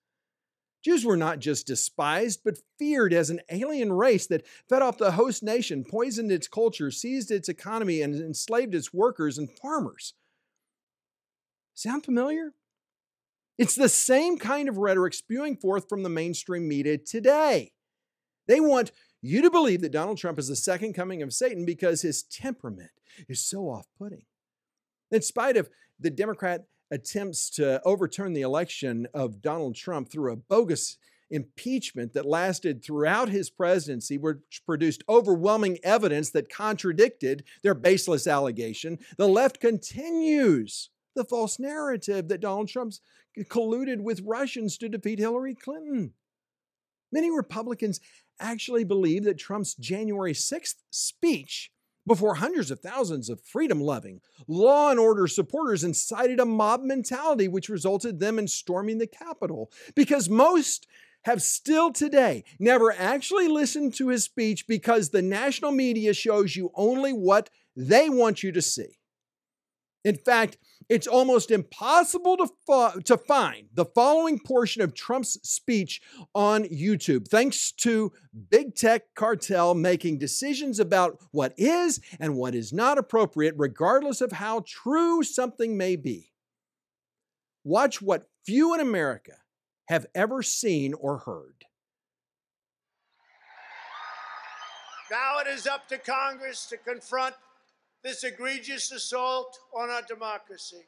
Jews were not just despised, but feared as an alien race that fed off the host nation, poisoned its culture, seized its economy, and enslaved its workers and farmers. Sound familiar? It's the same kind of rhetoric spewing forth from the mainstream media today. They want you to believe that Donald Trump is the second coming of Satan because his temperament is so off-putting. In spite of the Democrat attempts to overturn the election of Donald Trump through a bogus impeachment that lasted throughout his presidency, which produced overwhelming evidence that contradicted their baseless allegation, the left continues the false narrative that Donald Trump's colluded with Russians to defeat Hillary Clinton. Many Republicans actually believe that Trump's January 6th speech before hundreds of thousands of freedom-loving, law and order supporters incited a mob mentality which resulted them in storming the Capitol, because most have still today never actually listened to his speech because the national media shows you only what they want you to see. In fact, it's almost impossible to find the following portion of Trump's speech on YouTube, thanks to big tech cartel making decisions about what is and what is not appropriate, regardless of how true something may be. Watch what few in America have ever seen or heard. Now it is up to Congress to confront this egregious assault on our democracy.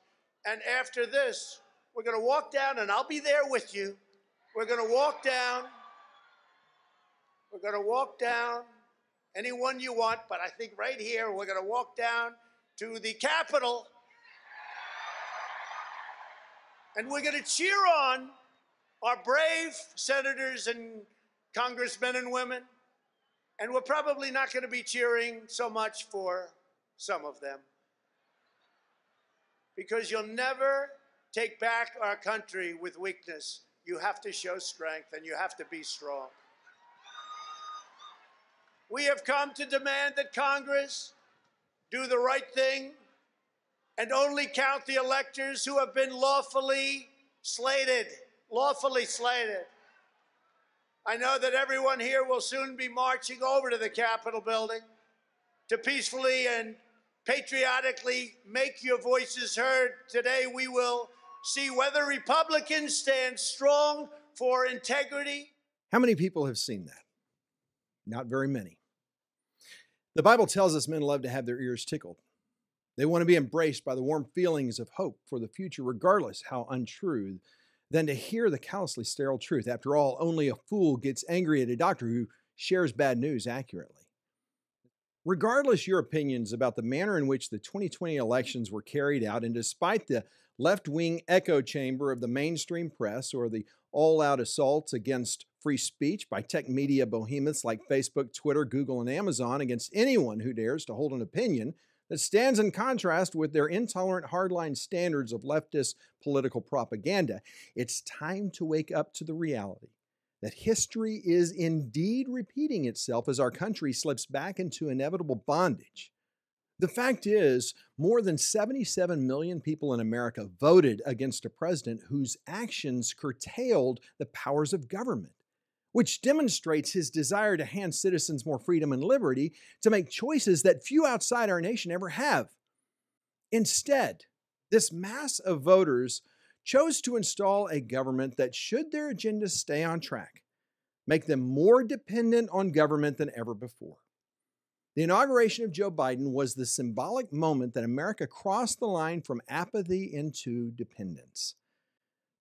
And after this, we're going to walk down, and I'll be there with you. We're going to walk down. We're going to walk down anyone you want, but I think right here, we're going to walk down to the Capitol. And we're going to cheer on our brave senators and congressmen and women. And we're probably not going to be cheering so much for some of them, because you'll never take back our country with weakness. You have to show strength, and you have to be strong. We have come to demand that Congress do the right thing and only count the electors who have been lawfully slated. I know that everyone here will soon be marching over to the Capitol building to peacefully and patriotically make your voices heard. Today we will see whether Republicans stand strong for integrity. How many people have seen that? Not very many. The Bible tells us men love to have their ears tickled. They want to be embraced by the warm feelings of hope for the future, regardless how untrue, than to hear the callously sterile truth. After all, only a fool gets angry at a doctor who shares bad news accurately. Regardless your opinions about the manner in which the 2020 elections were carried out, and despite the left-wing echo chamber of the mainstream press or the all-out assaults against free speech by tech media behemoths like Facebook, Twitter, Google, and Amazon against anyone who dares to hold an opinion that stands in contrast with their intolerant hardline standards of leftist political propaganda, it's time to wake up to the reality that history is indeed repeating itself as our country slips back into inevitable bondage. The fact is, more than 77 million people in America voted against a president whose actions curtailed the powers of government, which demonstrates his desire to hand citizens more freedom and liberty to make choices that few outside our nation ever have. Instead, this mass of voters chose to install a government that, should their agenda stay on track, make them more dependent on government than ever before. The inauguration of Joe Biden was the symbolic moment that America crossed the line from apathy into dependence.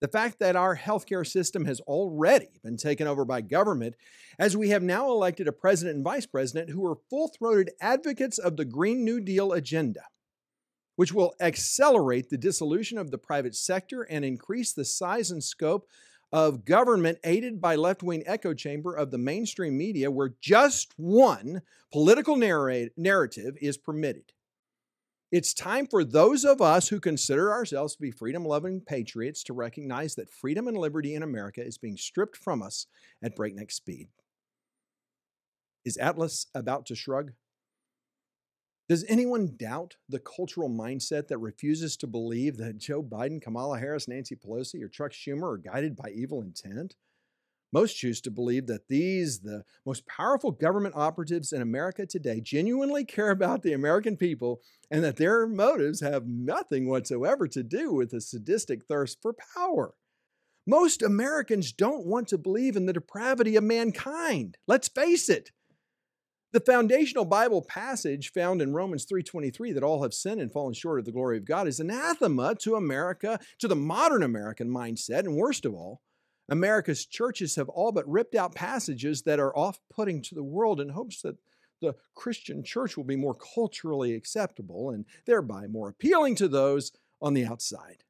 The fact that our healthcare system has already been taken over by government, as we have now elected a president and vice president who are full-throated advocates of the Green New Deal agenda, which will accelerate the dissolution of the private sector and increase the size and scope of government aided by left-wing echo chamber of the mainstream media where just one political narrative is permitted. It's time for those of us who consider ourselves to be freedom-loving patriots to recognize that freedom and liberty in America is being stripped from us at breakneck speed. Is Atlas about to shrug? Does anyone doubt the cultural mindset that refuses to believe that Joe Biden, Kamala Harris, Nancy Pelosi, or Chuck Schumer are guided by evil intent? Most choose to believe that these, the most powerful government operatives in America today, genuinely care about the American people and that their motives have nothing whatsoever to do with a sadistic thirst for power. Most Americans don't want to believe in the depravity of mankind. Let's face it. The foundational Bible passage found in Romans 3:23 that all have sinned and fallen short of the glory of God is anathema to America, to the modern American mindset, and worst of all, America's churches have all but ripped out passages that are off-putting to the world in hopes that the Christian church will be more culturally acceptable and thereby more appealing to those on the outside.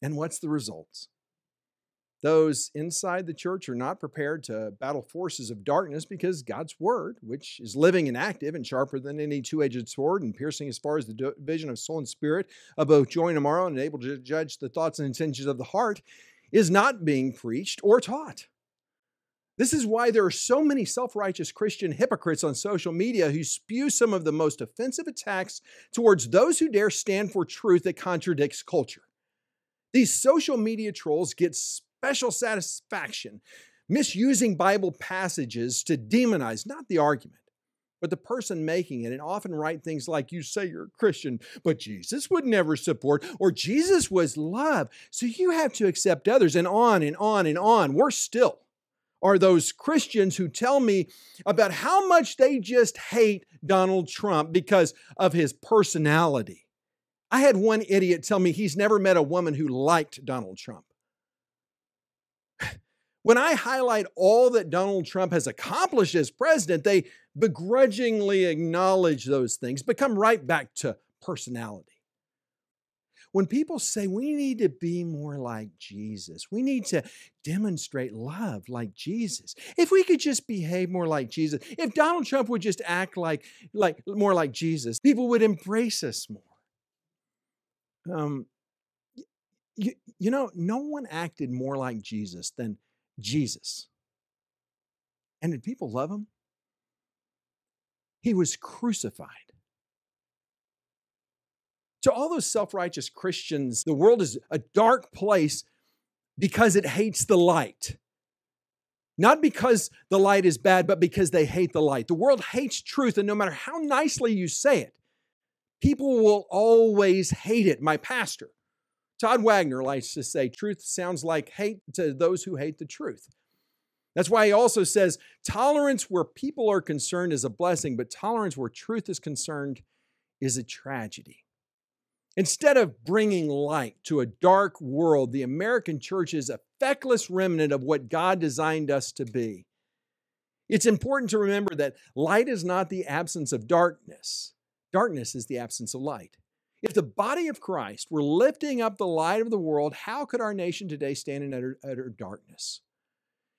And what's the result? Those inside the church are not prepared to battle forces of darkness because God's word, which is living and active and sharper than any two-edged sword and piercing as far as the division of soul and spirit of both joy and marrow and able to judge the thoughts and intentions of the heart, is not being preached or taught. This is why there are so many self-righteous Christian hypocrites on social media who spew some of the most offensive attacks towards those who dare stand for truth that contradicts culture. These social media trolls get special satisfaction misusing Bible passages to demonize, not the argument, but the person making it, and often write things like, you say you're a Christian, but Jesus would never support, or Jesus was love, so you have to accept others, and on and on and on. Worse still are those Christians who tell me about how much they just hate Donald Trump because of his personality. I had one idiot tell me he's never met a woman who liked Donald Trump. When I highlight all that Donald Trump has accomplished as president, they begrudgingly acknowledge those things, but come right back to personality. When people say we need to be more like Jesus, we need to demonstrate love like Jesus. If we could just behave more like Jesus, if Donald Trump would just act like more like Jesus, people would embrace us more. You know, no one acted more like Jesus than Jesus. And did people love him? He was crucified. To all those self-righteous Christians, the world is a dark place because it hates the light. Not because the light is bad, but because they hate the light. The world hates truth, and no matter how nicely you say it, people will always hate it. My pastor, Todd Wagner, likes to say, truth sounds like hate to those who hate the truth. That's why he also says, tolerance where people are concerned is a blessing, but tolerance where truth is concerned is a tragedy. Instead of bringing light to a dark world, the American church is a feckless remnant of what God designed us to be. It's important to remember that light is not the absence of darkness. Darkness is the absence of light. If the body of Christ were lifting up the light of the world, how could our nation today stand in utter darkness?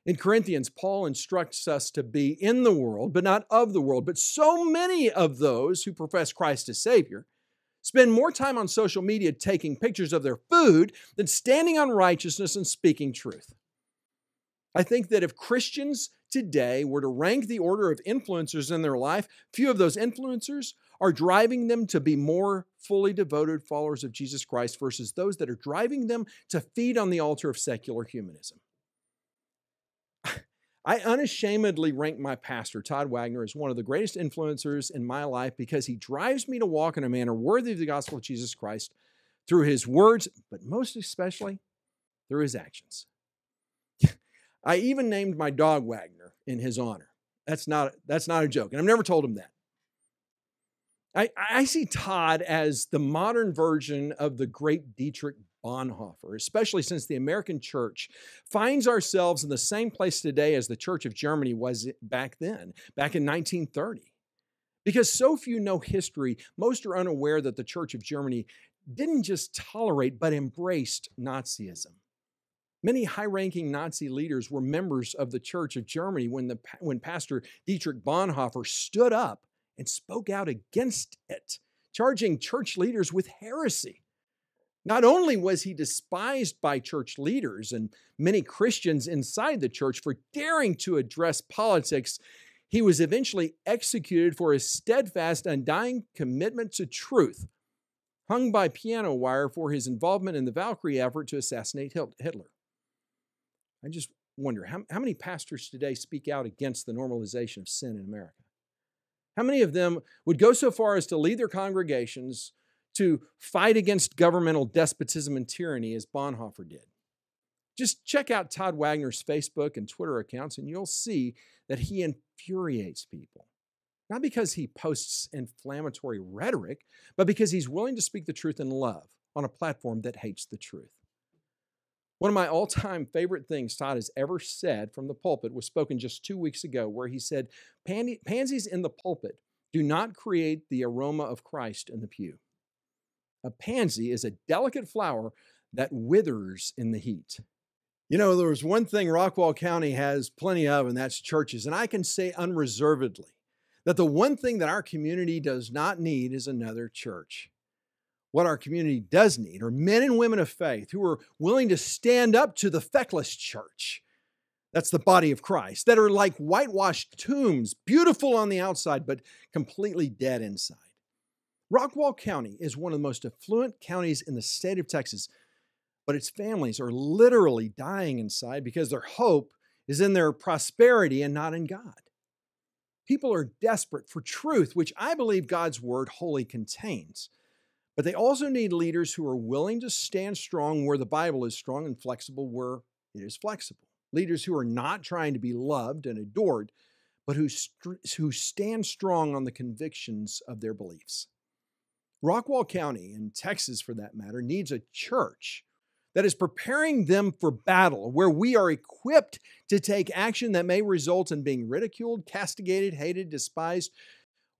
In Corinthians, Paul instructs us to be in the world, but not of the world. But so many of those who profess Christ as Savior spend more time on social media taking pictures of their food than standing on righteousness and speaking truth. I think that if Christians today were to rank the order of influencers in their life, few of those influencers are driving them to be more fully devoted followers of Jesus Christ versus those that are driving them to feed on the altar of secular humanism. I unashamedly rank my pastor, Todd Wagner, as one of the greatest influencers in my life because he drives me to walk in a manner worthy of the gospel of Jesus Christ through his words, but most especially through his actions. I even named my dog Wagner in his honor. That's not a joke, and I've never told him that. I see Todd as the modern version of the great Dietrich Bonhoeffer, especially since the American church finds ourselves in the same place today as the Church of Germany was back then, back in 1930. Because so few know history, most are unaware that the Church of Germany didn't just tolerate but embraced Nazism. Many high-ranking Nazi leaders were members of the Church of Germany when Pastor Dietrich Bonhoeffer stood up and spoke out against it, charging church leaders with heresy. Not only was he despised by church leaders and many Christians inside the church for daring to address politics, he was eventually executed for his steadfast, undying commitment to truth, hung by piano wire for his involvement in the Valkyrie effort to assassinate Hitler. I just wonder, how many pastors today speak out against the normalization of sin in America? How many of them would go so far as to lead their congregations to fight against governmental despotism and tyranny as Bonhoeffer did? Just check out Todd Wagner's Facebook and Twitter accounts, and you'll see that he infuriates people. Not because he posts inflammatory rhetoric, but because he's willing to speak the truth in love on a platform that hates the truth. One of my all-time favorite things Todd has ever said from the pulpit was spoken just 2 weeks ago, where he said, "Pansies in the pulpit do not create the aroma of Christ in the pew." A pansy is a delicate flower that withers in the heat. You know, there was one thing Rockwall County has plenty of, and that's churches. And I can say unreservedly that the one thing that our community does not need is another church. What our community does need are men and women of faith who are willing to stand up to the feckless church. That's the body of Christ, that are like whitewashed tombs, beautiful on the outside, but completely dead inside. Rockwall County is one of the most affluent counties in the state of Texas, but its families are literally dying inside because their hope is in their prosperity and not in God. People are desperate for truth, which I believe God's word wholly contains, but they also need leaders who are willing to stand strong where the Bible is strong and flexible where it is flexible. Leaders who are not trying to be loved and adored, but who stand strong on the convictions of their beliefs. Rockwall County, in Texas for that matter, needs a church that is preparing them for battle, where we are equipped to take action that may result in being ridiculed, castigated, hated, despised,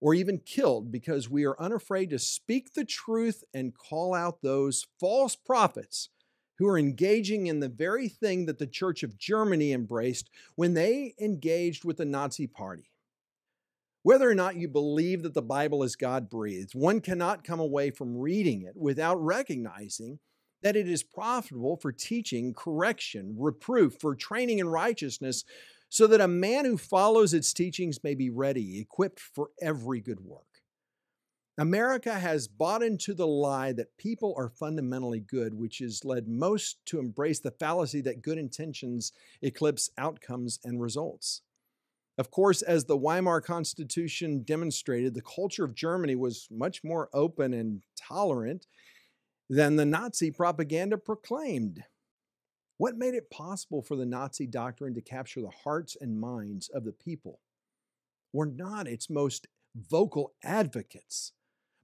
or even killed because we are unafraid to speak the truth and call out those false prophets who are engaging in the very thing that the Church of Germany embraced when they engaged with the Nazi Party. Whether or not you believe that the Bible is God-breathed, one cannot come away from reading it without recognizing that it is profitable for teaching, correction, reproof, for training in righteousness, so that a man who follows its teachings may be ready, equipped for every good work. America has bought into the lie that people are fundamentally good, which has led most to embrace the fallacy that good intentions eclipse outcomes and results. Of course, as the Weimar Constitution demonstrated, the culture of Germany was much more open and tolerant than the Nazi propaganda proclaimed. What made it possible for the Nazi doctrine to capture the hearts and minds of the people were not its most vocal advocates,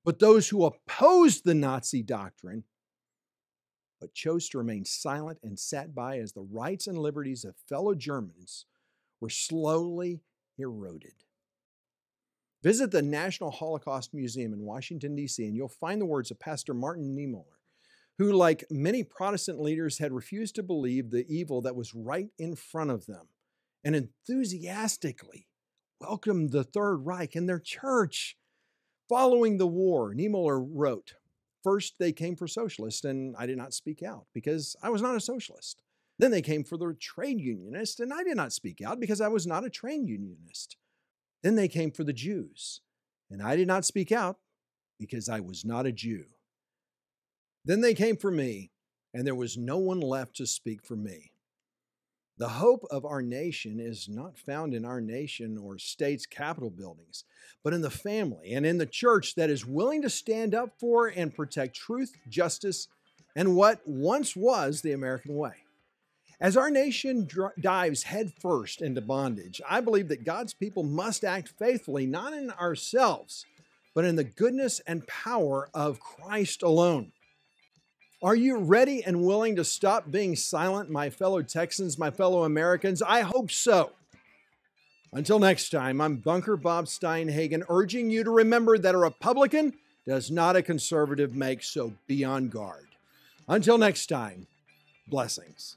but those who opposed the Nazi doctrine but chose to remain silent and sat by as the rights and liberties of fellow Germans were slowly eroded. Visit the National Holocaust Museum in Washington, D.C., and you'll find the words of Pastor Martin Niemöller, who, like many Protestant leaders, had refused to believe the evil that was right in front of them and enthusiastically welcomed the Third Reich and their church. Following the war, Niemöller wrote, "First they came for socialists, and I did not speak out because I was not a socialist. Then they came for the trade unionists, and I did not speak out because I was not a trade unionist. Then they came for the Jews, and I did not speak out because I was not a Jew. Then they came for me, and there was no one left to speak for me." The hope of our nation is not found in our nation or state's capitol buildings, but in the family and in the church that is willing to stand up for and protect truth, justice, and what once was the American way. As our nation dives headfirst into bondage, I believe that God's people must act faithfully, not in ourselves, but in the goodness and power of Christ alone. Are you ready and willing to stop being silent, my fellow Texans, my fellow Americans? I hope so. Until next time, I'm Bunker Bob Steinhagen, urging you to remember that a Republican does not a conservative make, so be on guard. Until next time, blessings.